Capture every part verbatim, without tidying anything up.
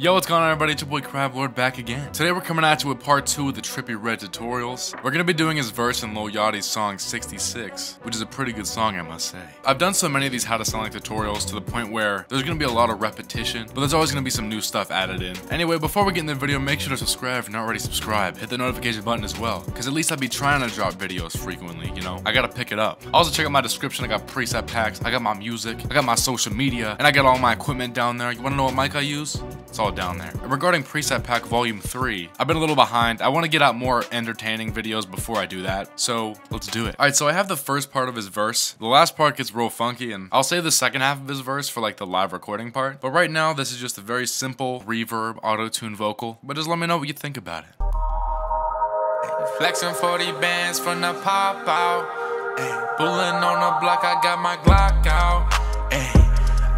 Yo, what's going on everybody, it's your boy Crab Lord back again. Today we're coming at you with part two of the Trippy Red tutorials. We're gonna be doing his verse in Lil Yachty's song sixty-six, which is a pretty good song I must say. I've done so many of these how to sound like tutorials to the point where there's gonna be a lot of repetition, but there's always gonna be some new stuff added in. Anyway, before we get into the video, make sure to subscribe if you're not already subscribed. Hit the notification button as well, because at least I'll be trying to drop videos frequently, you know? I gotta pick it up. Also check out my description, I got preset packs, I got my music, I got my social media, and I got all my equipment down there. You wanna know what mic I use? It's all down there. And regarding preset pack volume three, I've been a little behind. I want to get out more entertaining videos before I do that, so let's do it. All right, so I have the first part of his verse. The last part gets real funky, and I'll save the second half of his verse for like the live recording part. But right now, this is just a very simple reverb, auto-tune vocal. But just let me know what you think about it. Flexing forty bands from the pop out. Pulling on the block, I got my Glock out.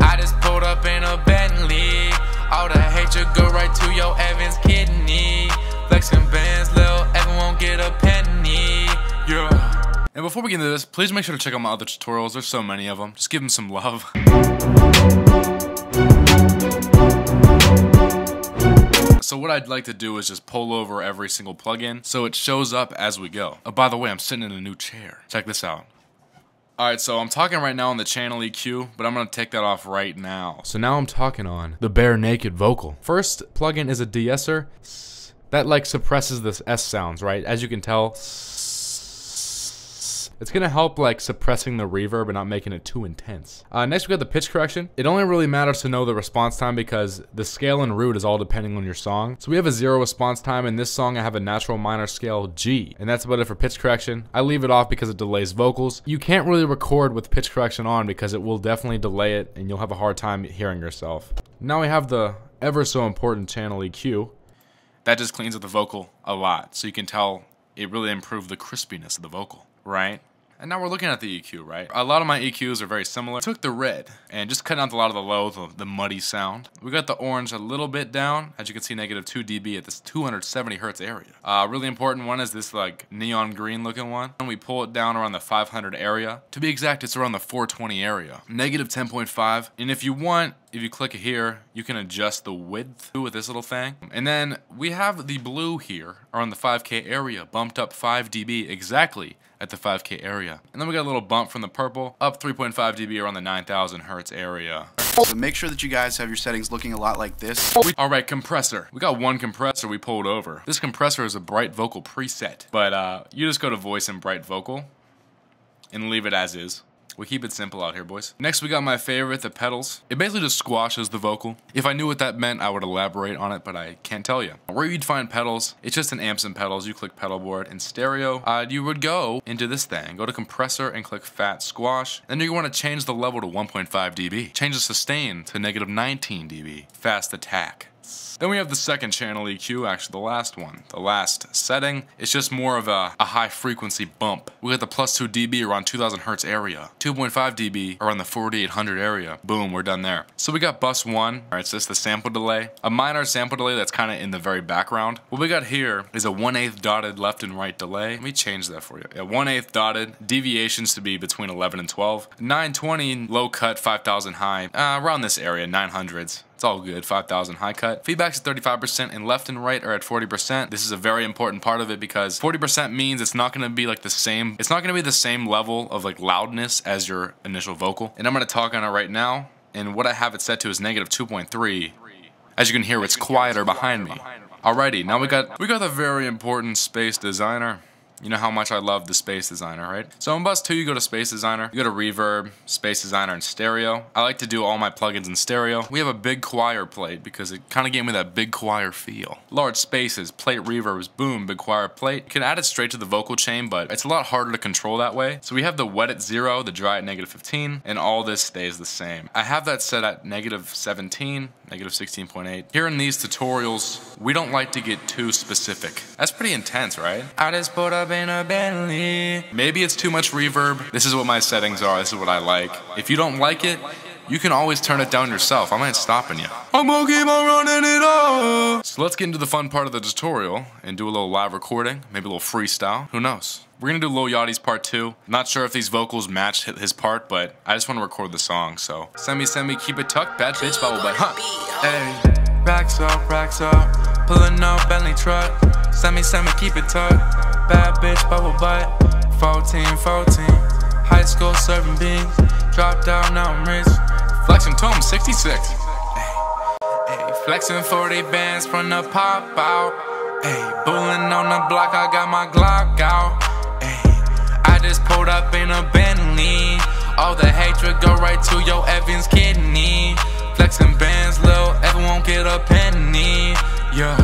I just pulled up in a Bentley. All the hatred go right to your Evans kidney. Flexing bands, Lil Evan won't get a penny. Yeah. And before we get into this, please make sure to check out my other tutorials. There's so many of them. Just give them some love. So what I'd like to do is just pull over every single plugin so it shows up as we go. Oh, by the way, I'm sitting in a new chair. Check this out. Alright, so I'm talking right now on the channel E Q, but I'm going to take that off right now. So now I'm talking on the bare naked vocal. First plugin is a de-esser. That like suppresses this S sounds, right? As you can tell, it's going to help like suppressing the reverb and not making it too intense. Uh, next we got the pitch correction. It only really matters to know the response time because the scale and root is all depending on your song. So we have a zero response time. In this song I have a natural minor scale G, and that's about it for pitch correction. I leave it off because it delays vocals. You can't really record with pitch correction on because it will definitely delay it and you'll have a hard time hearing yourself. Now we have the ever so important channel E Q. That just cleans up the vocal a lot. So you can tell it really improved the crispiness of the vocal, right? And now we're looking at the E Q, right? A lot of my E Qs are very similar. I took the red and just cut out a lot of the low, the, the muddy sound. We got the orange a little bit down. As you can see, negative two D B at this two hundred seventy hertz area. Uh, really important one is this like neon green looking one. And we pull it down around the five hundred area. To be exact, it's around the four twenty area. Negative ten point five. And if you want, if you click here, you can adjust the width with this little thing. And then we have the blue here around the five K area, bumped up five D B exactly at the five K area. And then we got a little bump from the purple up three point five D B around the nine thousand hertz area. So make sure that you guys have your settings looking a lot like this. All right, compressor. We got one compressor we pulled over. This compressor is a bright vocal preset, but uh, you just go to voice and bright vocal and leave it as is. We keep it simple out here, boys. Next, we got my favorite, the pedals. It basically just squashes the vocal. If I knew what that meant, I would elaborate on it, but I can't tell you. Where you'd find pedals, it's just in amps and pedals. You click pedal board and stereo. Uh, you would go into this thing. Go to compressor and click fat squash. Then you want to change the level to one point five D B. Change the sustain to negative nineteen D B. Fast attack. Then we have the second channel E Q, actually the last one, the last setting. It's just more of a, a high frequency bump. We got the plus two D B around two thousand hertz area, two point five D B around the forty-eight hundred area. Boom, we're done there. So we got bus one, all right, so it's the sample delay, a minor sample delay that's kind of in the very background. What we got here is a one eighth dotted left and right delay. Let me change that for you. Yeah, one eighth dotted, deviations to be between eleven and twelve, nine twenty low cut, five thousand high, uh, around this area, nine hundreds. It's all good, five thousand high cut. Feedback's at thirty-five percent and left and right are at forty percent. This is a very important part of it because forty percent means it's not gonna be like the same, it's not gonna be the same level of like loudness as your initial vocal. And I'm gonna talk on it right now. And what I have it set to is negative two point three. As you can hear, it's quieter behind me. Alrighty, now we got, we got the very important Space Designer. You know how much I love the Space Designer, right? So on bus two, you go to Space Designer, you go to Reverb, Space Designer, and Stereo. I like to do all my plugins in stereo. We have a big choir plate because it kind of gave me that big choir feel. Large spaces, plate reverbs, boom, big choir plate. You can add it straight to the vocal chain, but it's a lot harder to control that way. So we have the wet at zero, the dry at negative fifteen, and all this stays the same. I have that set at negative seventeen, negative sixteen point eight. Here in these tutorials, we don't like to get too specific. That's pretty intense, right? I just put up in a Bentley. Maybe it's too much reverb. This is what my settings are. This is what I like. If you don't like it, you can always turn it down yourself. I'm not stopping you. I'm gonna keep on running it all. So let's get into the fun part of the tutorial and do a little live recording, maybe a little freestyle. Who knows? We're gonna do Lil Yachty's part two. Not sure if these vocals match his part, but I just want to record the song. So send me, send me, keep it tucked, bad bitch, bubble butt, huh? Hey. Racks up, racks up. Pullin' up Bentley truck. Send me, send me, keep it tucked. Bad bitch, bubble butt. fourteen, fourteen. High school serving beans. Dropped out, now I'm rich. Flexin' to him, sixty-six. Ay, ay, flexin' forty bands from the pop out. Ay, bullin' on the block, I got my Glock out. Ay, I just pulled up in a Bentley. All the hatred go right to your Evans kidney. Flexin' bands, Lil Evan won't get a penny. Yeah,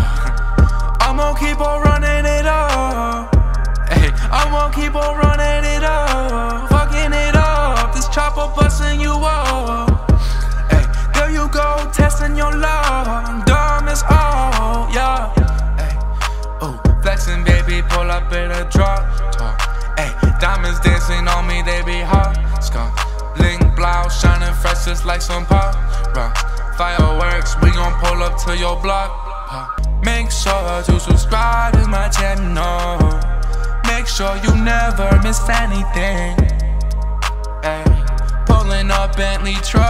I'ma keep on running it up. Hey, I'ma keep on running it up. Fucking it up, this chopper bustin' you up. Hey, there you go, testing your love. Dumb as all, yeah. Hey, ooh, flexin' baby, pull up in a drop top. Hey, diamonds dancing on me, they be hot. Scott. Bling blouse, shining fresh just like some pop rocks. Fireworks, we gon' pull up to your block. Make sure you subscribe to my channel. Make sure you never miss anything. Ay, pulling up Bentley truck.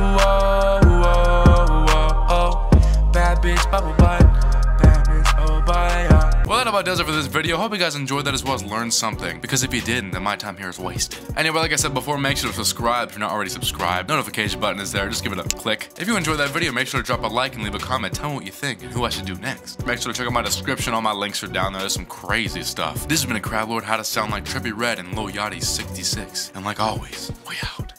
Oh, oh, oh, oh. Bad bitch, bubble butt. Bad bitch, oh, bye. Well, that about does it for this video. Hope you guys enjoyed that as well as learned something. Because if you didn't, then my time here is wasted. Anyway, like I said before, make sure to subscribe if you're not already subscribed. Notification button is there. Just give it a click. If you enjoyed that video, make sure to drop a like and leave a comment. Tell me what you think and who I should do next. Make sure to check out my description. All my links are down there. There's some crazy stuff. This has been a Crab Lord, How to Sound Like Trippie Redd and Lil Yachty sixty-six. And like always, we out.